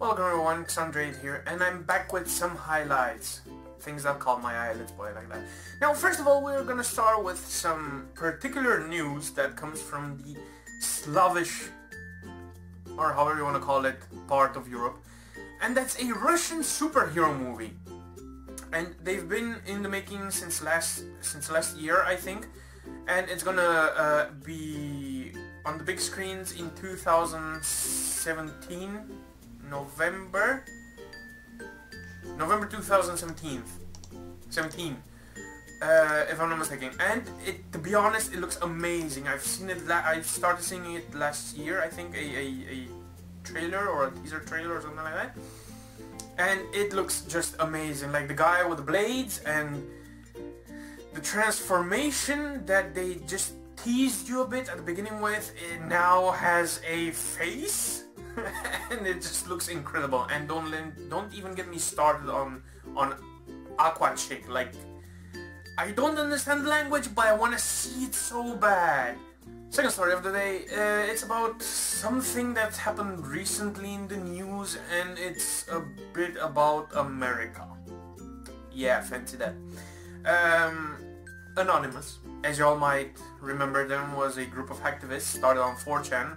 Welcome everyone, Xandru8 here, and I'm back with some highlights. Things that caught my eye, let's put it like that. Now, first of all, we're gonna start with some particular news that comes from the Slavish, or however you wanna call it, part of Europe. And that's a Russian superhero movie. And they've been in the making since last year, I think. And it's gonna be on the big screens in 2017, November 2017. If I'm not mistaken. And it, to be honest, it looks amazing. I've seen it. I started seeing it last year. I think a trailer or a teaser trailer or something like that. And it looks just amazing. Like the guy with the blades and the transformation that they just teased you a bit at the beginning with, it now has a face. And it just looks incredible. And don't even get me started on Aqua Chick. Like, I don't understand the language, but I want to see it so bad. Second story of the day, it's about something that's happened recently in the news, and it's a bit about America. Yeah, fancy that. ANONYMOUS, as you all might remember them, was a group of activists started on 4chan.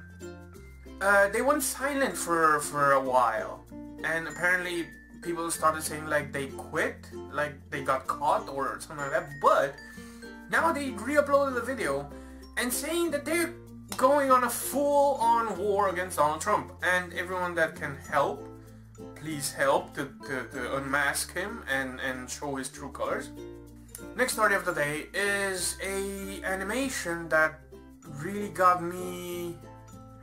They went silent for a while, and apparently people started saying like they quit, like they got caught or something like that, but now they re-uploaded the video and saying that they're going on a full-on war against Donald Trump, and everyone that can help, please help to unmask him and show his true colors. Next story of the day is a animation that really got me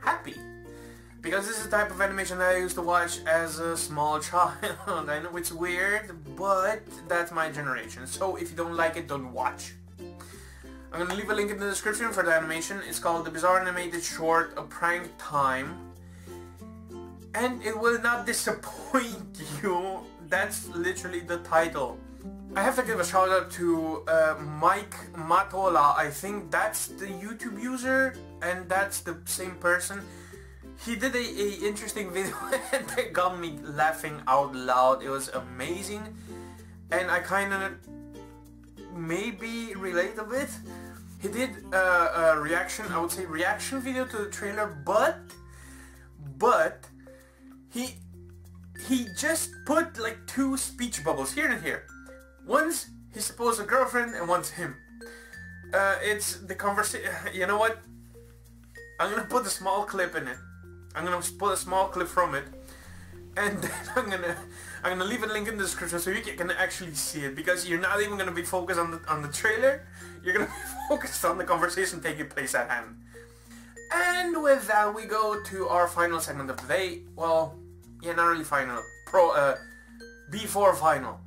happy. Because this is the type of animation that I used to watch as a small child. I know it's weird, but that's my generation. So if you don't like it, don't watch. I'm gonna leave a link in the description for the animation. It's called The Bizarre Animated Short, A Prank Time. And it will not disappoint you. That's literally the title. I have to give a shout out to Mike Matola. I think that's the YouTube user, and that's the same person. He did a interesting video that got me laughing out loud. It was amazing, and I kind of maybe relate a bit. He did a reaction, I would say reaction video to the trailer, but he just put like two speech bubbles here and here. One's his supposed girlfriend and one's him. It's the conversation. You know what? I'm gonna put a small clip in it. I'm gonna put a small clip from it, and then I'm gonna leave a link in the description so you can actually see it, because you're not even gonna be focused on the trailer. You're gonna be focused on the conversation taking place at hand. And with that, we go to our final segment of the day. Well, yeah, not really final. Before final,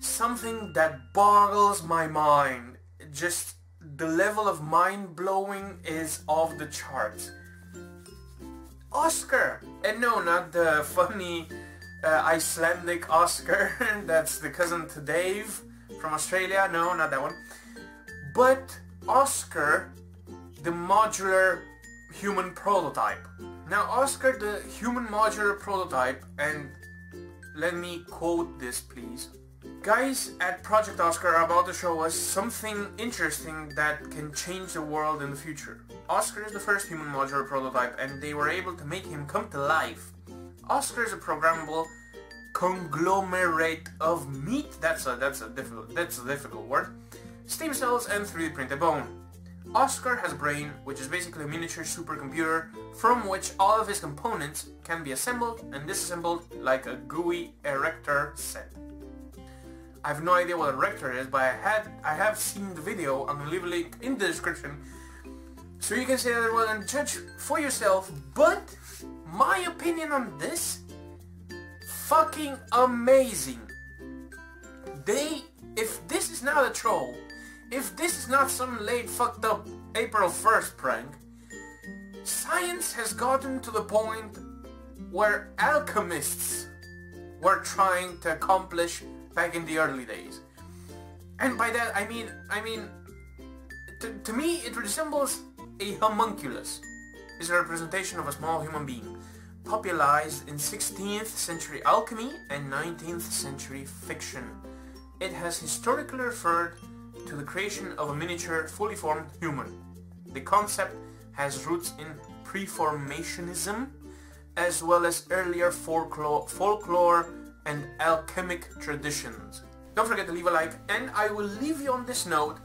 something that boggles my mind. Just the level of mind blowing is off the charts. Oscar! And no, not the funny Icelandic Oscar, that's the cousin to Dave from Australia, no, not that one. But Oscar, the modular human prototype. Now Oscar, the human modular prototype, and let me quote this please. Guys at Project Oscar are about to show us something interesting that can change the world in the future. Oscar is the first human modular prototype, and they were able to make him come to life. Oscar is a programmable conglomerate of meat, that's a difficult word, stem cells and 3D printed bone. Oscar has a brain, which is basically a miniature supercomputer from which all of his components can be assembled and disassembled like a GUI erector set. I have no idea what a rector is, but I have seen the video. I'm gonna leave a link in the description so you can see that well and judge for yourself, but my opinion on this, fucking amazing. If this is not a troll, if this is not some late fucked up April 1st prank, science has gotten to the point where alchemists were trying to accomplish back in the early days. And by that I mean to me it resembles a homunculus. It's a representation of a small human being. popularized in 16th century alchemy and 19th century fiction. It has historically referred to the creation of a miniature, fully formed human. The concept has roots in preformationism, as well as earlier folklore and alchemic traditions. Don't forget to leave a like, and I will leave you on this note.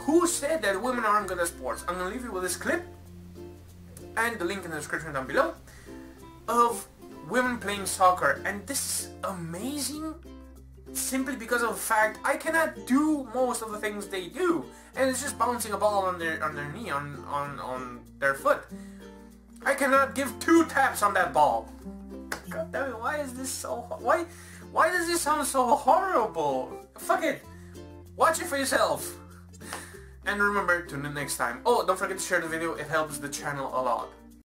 Who said that women aren't good at sports? I'm gonna leave you with this clip, and the link in the description down below, of women playing soccer. And this is amazing, simply because of the fact I cannot do most of the things they do, and it's just bouncing a ball on their knee, on their foot. I cannot give two taps on that ball. God damn it, why is this so... Why does this sound so horrible? Fuck it. Watch it for yourself. And remember, tune in next time. Oh, don't forget to share the video. It helps the channel a lot.